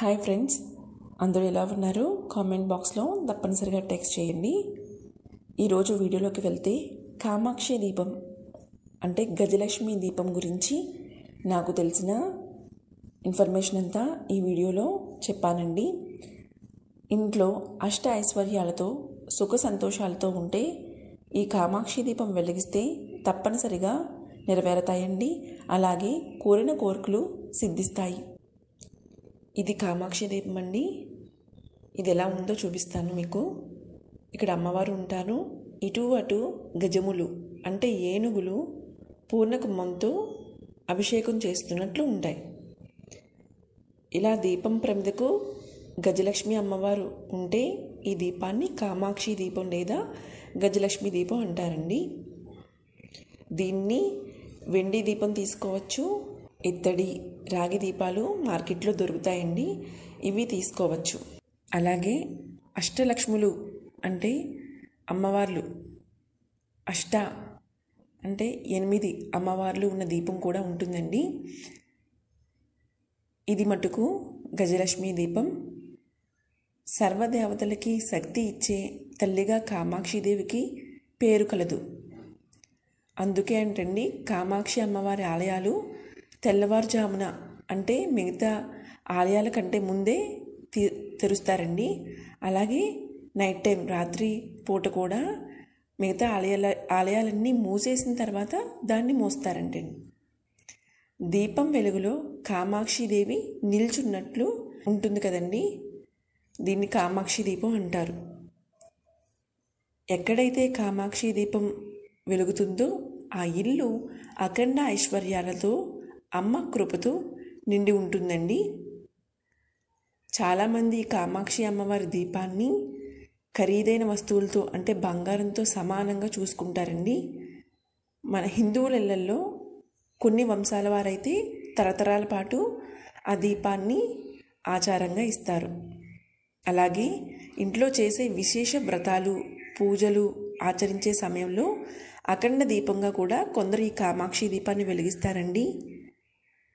Hi friends, అందరూ ఎలా ఉన్నారు? కామెంట్ బాక్స్లో తప్పనిసరిగా టెక్స్ట్ చేయండి. ఈరోజు వీడియోలోకి వెళ్తే కామాక్షి దీపం అంటే గజలక్ష్మి దీపం గురించి నాకు తెలిసిన ఇన్ఫర్మేషన్ అంతా ఈ వీడియోలో చెప్పానండి. ఇంట్లో అష్ట ఐశ్వర్యాలతో సుఖ సంతోషాలతో ఉంటే ఈ కామాక్షి దీపం వెలిగిస్తే తప్పనిసరిగా నెరవేరుతాయండి. అలాగే కోరిన కోరికలు సిద్ధిస్తాయి. ఇది కామాక్షి దీపం అండి. ఇది ఎలా ఉందో చూపిస్తాను మీకు. ఇక్కడ అమ్మవారు ఉంటారు. ఇటు అటు గజములు అంటే ఏనుగులు పూర్ణకుమ్మంతో అభిషేకం చేస్తున్నట్లు ఉంటాయి. ఇలా దీపం ప్రమిదకు గజలక్ష్మి అమ్మవారు ఉంటే ఈ దీపాన్ని కామాక్షి దీపం లేదా గజలక్ష్మి దీపం అంటారండి. దీన్ని వెండి దీపం తీసుకోవచ్చు, ఇత్తడి రాగి దీపాలు మార్కెట్లో దొరుకుతాయండి, ఇవి తీసుకోవచ్చు. అలాగే అష్టలక్ష్ములు అంటే అమ్మవార్లు, అష్ట అంటే 8 అమ్మవార్లు ఉన్న దీపం కూడా ఉంటుందండి. ఇది మటుకు గజలక్ష్మి దీపం సర్వదేవతలకి శక్తి ఇచ్చే తల్లిగా కామాక్షిదేవికి పేరు కలదు. అందుకే అంటండి కామాక్షి అమ్మవారి ఆలయాలు తెల్లవారుజామున అంటే మిగతా ఆలయాల కంటే ముందే తెరుస్తారండి. అలాగే నైట్ టైం రాత్రి పూట కూడా మిగతా ఆలయాలన్నీ మూసేసిన తర్వాత దాన్ని మోస్తారండి. దీపం వెలుగులో కామాక్షిదేవి నిల్చున్నట్లు ఉంటుంది కదండి, దీన్ని కామాక్షి దీపం అంటారు. ఎక్కడైతే కామాక్షి దీపం వెలుగుతుందో ఆ ఇల్లు అఖండ ఐశ్వర్యాలతో అమ్మ కృపతో నిండి ఉంటుందండి. చాలామంది కామాక్షి అమ్మవారి దీపాన్ని ఖరీదైన వస్తువులతో అంటే బంగారంతో సమానంగా చూసుకుంటారండి. మన హిందువుల ఇళ్ళల్లో కొన్ని వంశాల వారైతే తరతరాల పాటు ఆ దీపాన్ని ఆచారంగా ఇస్తారు. అలాగే ఇంట్లో చేసే విశేష వ్రతాలు పూజలు ఆచరించే సమయంలో అఖండ దీపంగా కూడా కొందరు ఈ కామాక్షి దీపాన్ని వెలిగిస్తారండి.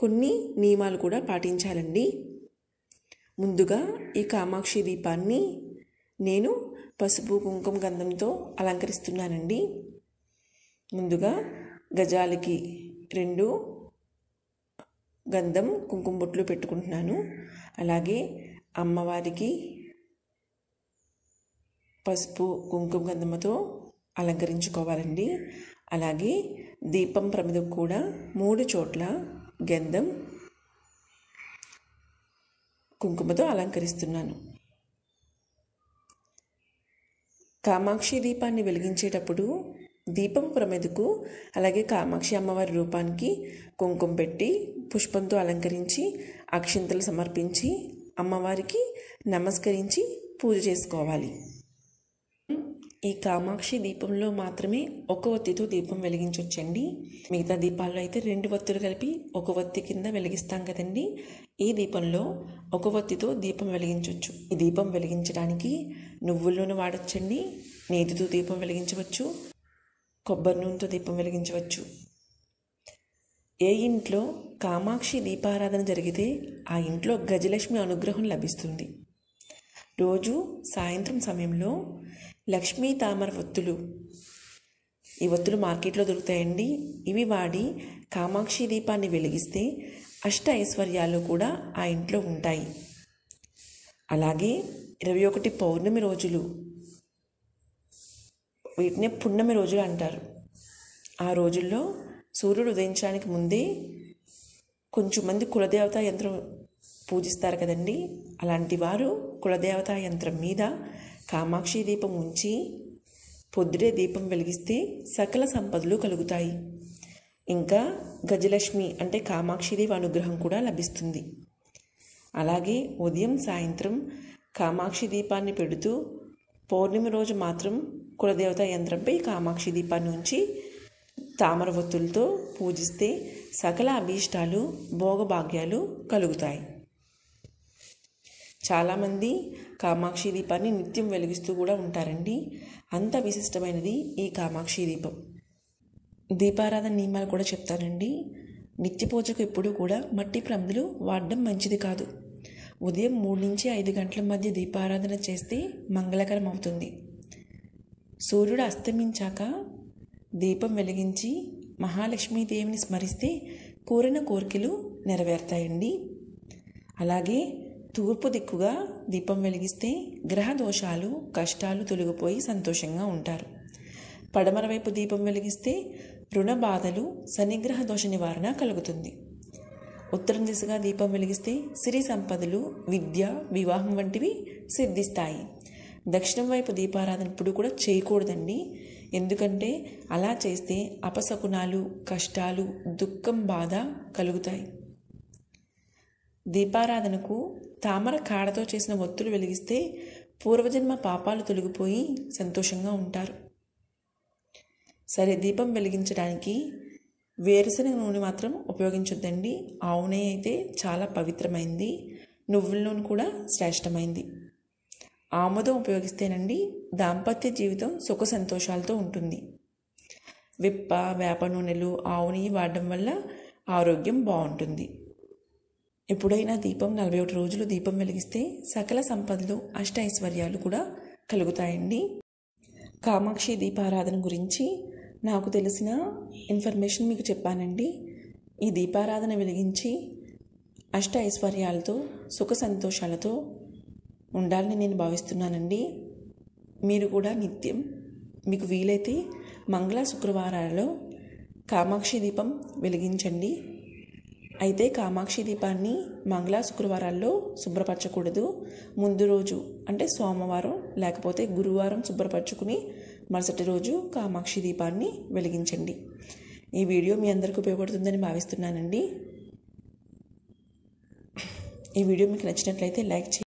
కొన్ని నియమాలు కూడా పాటించాలండి. ముందుగా ఈ కామాక్షి దీపాన్ని నేను పసుపు కుంకుమ గంధంతో అలంకరిస్తున్నానండి. ముందుగా గజాలకి 2 గంధం కుంకుమ బొట్లు పెట్టుకుంటున్నాను. అలాగే అమ్మవారికి పసుపు కుంకుమ గంధంతో అలంకరించుకోవాలండి. అలాగే దీపం ప్రమిదకు కూడా 3 చోట్ల గంధం కుంకుమతో అలంకరిస్తున్నాను. కామాక్షి దీపాన్ని వెలిగించేటప్పుడు దీపం ప్రమిదకు అలాగే కామాక్షి అమ్మవారి రూపానికి కుంకుమ పెట్టి పుష్పంతో అలంకరించి అక్షింతలు సమర్పించి అమ్మవారికి నమస్కరించి పూజ చేసుకోవాలి. ఈ కామాక్షి దీపంలో మాత్రమే ఒక ఒత్తితో దీపం వెలిగించవచ్చండి. మిగతా దీపాల్లో అయితే 2 ఒత్తులు కలిపి ఒక ఒత్తి కింద వెలిగిస్తాం కదండి, ఈ దీపంలో ఒక ఒత్తితో దీపం వెలిగించవచ్చు. ఈ దీపం వెలిగించడానికి నువ్వుల నూనె వాడచ్చండి, నేతితో దీపం వెలిగించవచ్చు, కొబ్బరి నూనెతో దీపం వెలిగించవచ్చు. ఏ ఇంట్లో కామాక్షి దీపారాధన జరిగితే ఆ ఇంట్లో గజలక్ష్మి అనుగ్రహం లభిస్తుంది. రోజు సాయంత్రం సమయంలో లక్ష్మీ తామర ఒత్తులు, ఈ ఒత్తులు మార్కెట్లో దొరుకుతాయండి, ఇవి వాడి కామాక్షి దీపాన్ని వెలిగిస్తే అష్ట ఐశ్వర్యాలు కూడా ఆ ఇంట్లో ఉంటాయి. అలాగే 21 పౌర్ణమి రోజులు, వీటినే పున్నమి రోజులు అంటారు. ఆ రోజుల్లో సూర్యుడు ఉదయించడానికి ముందే కొంచెం మంది కులదేవతా యంత్రం పూజిస్తారు కదండి, అలాంటి వారు కులదేవతా యంత్రం మీద కామాక్షి దీపం ఉంచి పొద్దుడే దీపం వెలిగిస్తే సకల సంపదలు కలుగుతాయి. ఇంకా గజలక్ష్మి అంటే కామాక్షిదేవి అనుగ్రహం కూడా లభిస్తుంది. అలాగే ఉదయం సాయంత్రం కామాక్షి దీపాన్ని పెడుతూ పౌర్ణమి రోజు మాత్రం కులదేవత యంత్రంపై కామాక్షి దీపాన్ని ఉంచి తామర ఒత్తులతో పూజిస్తే సకల అభీష్టాలు భోగభాగ్యాలు కలుగుతాయి. చాలామంది కామాక్షి దీపాన్ని నిత్యం వెలిగిస్తూ కూడా ఉంటారండి. అంత విశిష్టమైనది ఈ కామాక్షి దీపం. దీపారాధన నియమాలు కూడా చెప్తానండి. నిత్య పూజకు ఎప్పుడూ కూడా మట్టి ప్రమిదలు వాడడం మంచిది కాదు. ఉదయం 3 నుంచి 5 గంటల మధ్య దీపారాధన చేస్తే మంగళకరం అవుతుంది. సూర్యుడు అస్తమించాక దీపం వెలిగించి మహాలక్ష్మీదేవిని స్మరిస్తే కోరిన కోరికలు నెరవేరుతాయండి. అలాగే తూర్పు దిక్కుగా దీపం వెలిగిస్తే గ్రహ దోషాలు కష్టాలు తొలగిపోయి సంతోషంగా ఉంటారు. పడమర వైపు దీపం వెలిగిస్తే రుణ బాధలు శనిగ్రహ దోష నివారణ కలుగుతుంది. ఉత్తరం దిశగా దీపం వెలిగిస్తే సిరి సంపదలు విద్య వివాహం వంటివి సిద్ధిస్తాయి. దక్షిణం వైపు దీపారాధన ఇప్పుడు కూడా చేయకూడదండి. ఎందుకంటే అలా చేస్తే అపశకునాలు కష్టాలు దుఃఖం బాధ కలుగుతాయి. దీపారాధనకు తామర కాడతో చేసిన ఒత్తులు వెలిగిస్తే పూర్వజన్మ పాపాలు తొలగిపోయి సంతోషంగా ఉంటారు. సరే, దీపం వెలిగించడానికి వేరుశనగ నూనె మాత్రం ఉపయోగించొద్దండి. ఆవు నెయ్యి అయితే చాలా పవిత్రమైంది. నువ్వుల నూనె కూడా శ్రేష్టమైంది. ఆముదం ఉపయోగిస్తేనండి దాంపత్య జీవితం సుఖ సంతోషాలతో ఉంటుంది. విప్ప వేప నూనెలు ఆవు నెయ్యి వాడడం వల్ల ఆరోగ్యం బాగుంటుంది. ఎప్పుడైనా దీపం 41 రోజులు దీపం వెలిగిస్తే సకల సంపదలు అష్ట ఐశ్వర్యాలు కూడా కలుగుతాయండి. కామాక్షి దీపారాధన గురించి నాకు తెలిసిన ఇన్ఫర్మేషన్ మీకు చెప్పానండి. ఈ దీపారాధన వెలిగించి అష్ట ఐశ్వర్యాలతో సుఖ సంతోషాలతో ఉండాలని నేను భావిస్తున్నానండి. మీరు కూడా నిత్యం మీకు వీలైతే మంగళ శుక్రవారాలలో కామాక్షి దీపం వెలిగించండి. అయితే కామాక్షి దీపాన్ని మంగళ శుక్రవారాల్లో శుభ్రపరచకూడదు. ముందు రోజు అంటే సోమవారం లేకపోతే గురువారం శుభ్రపరచుకుని మరుసటి రోజు కామాక్షి దీపాన్ని వెలిగించండి. ఈ వీడియో మీ అందరికీ ఉపయోగపడుతుందని భావిస్తున్నానండి. ఈ వీడియో మీకు నచ్చినట్లయితే లైక్ చేయండి.